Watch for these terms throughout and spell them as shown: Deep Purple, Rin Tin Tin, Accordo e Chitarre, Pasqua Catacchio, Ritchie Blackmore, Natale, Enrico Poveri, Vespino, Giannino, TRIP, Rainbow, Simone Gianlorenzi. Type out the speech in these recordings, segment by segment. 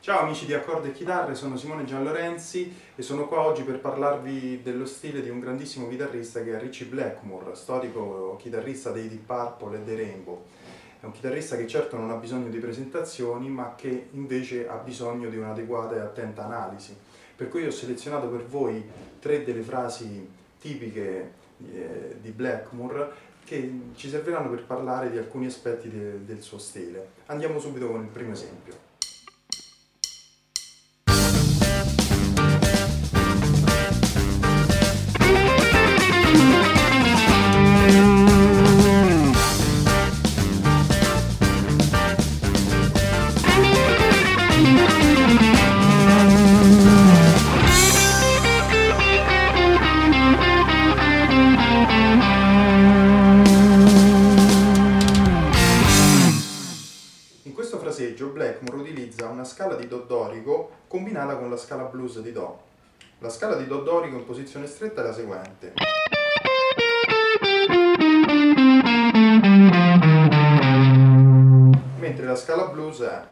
Ciao amici di Accordo e Chitarre, sono Simone Gianlorenzi e sono qua oggi per parlarvi dello stile di un grandissimo chitarrista che è Ritchie Blackmore, storico chitarrista dei Deep Purple e dei Rainbow. È un chitarrista che certo non ha bisogno di presentazioni, ma che invece ha bisogno di un'adeguata e attenta analisi. Per cui ho selezionato per voi tre delle frasi tipiche di Blackmore che ci serviranno per parlare di alcuni aspetti del suo stile. Andiamo subito con il primo esempio. Blackmore utilizza una scala di do dorico combinata con la scala blues di do. La scala di do dorico in posizione stretta è la seguente. Mentre la scala blues è...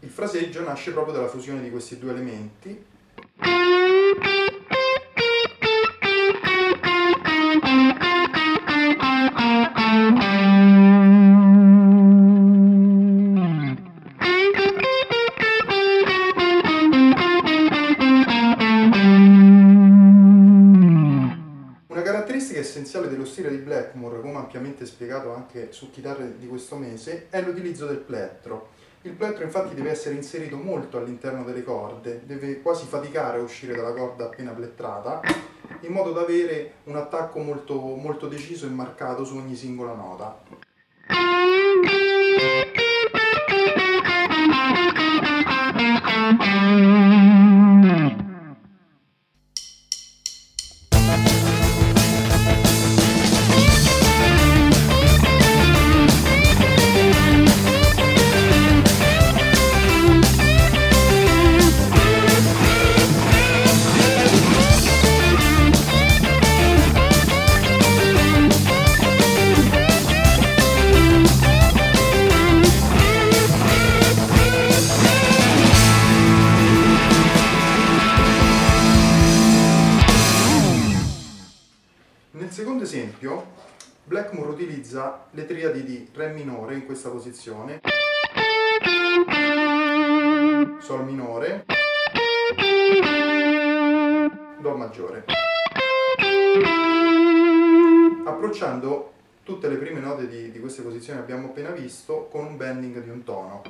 Il fraseggio nasce proprio dalla fusione di questi due elementi. Essenziale dello stile di Blackmore, come ampiamente spiegato anche su Chitarre di questo mese, è l'utilizzo del plettro. Il plettro infatti deve essere inserito molto all'interno delle corde, deve quasi faticare a uscire dalla corda appena plettrata, in modo da avere un attacco molto deciso e marcato su ogni singola nota. Nel secondo esempio, Blackmore utilizza le triadi di Re minore in questa posizione, Sol minore, Do maggiore, approcciando tutte le prime note di queste posizioni che abbiamo appena visto con un bending di un tono.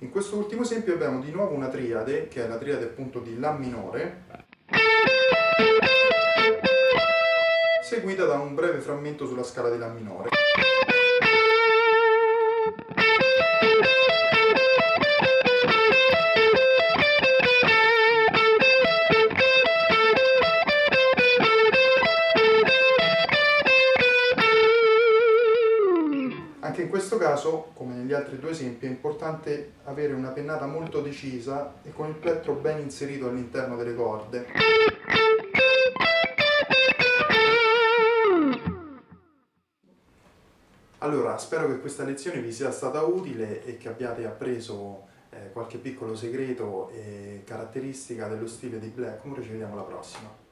In questo ultimo esempio abbiamo di nuovo una triade, che è la triade appunto di La minore, seguita da un breve frammento sulla scala di La minore. Anche in questo caso, come negli altri due esempi, è importante avere una pennata molto decisa e con il plettro ben inserito all'interno delle corde. Allora, spero che questa lezione vi sia stata utile e che abbiate appreso qualche piccolo segreto e caratteristica dello stile di Blackmore. Ci vediamo alla prossima.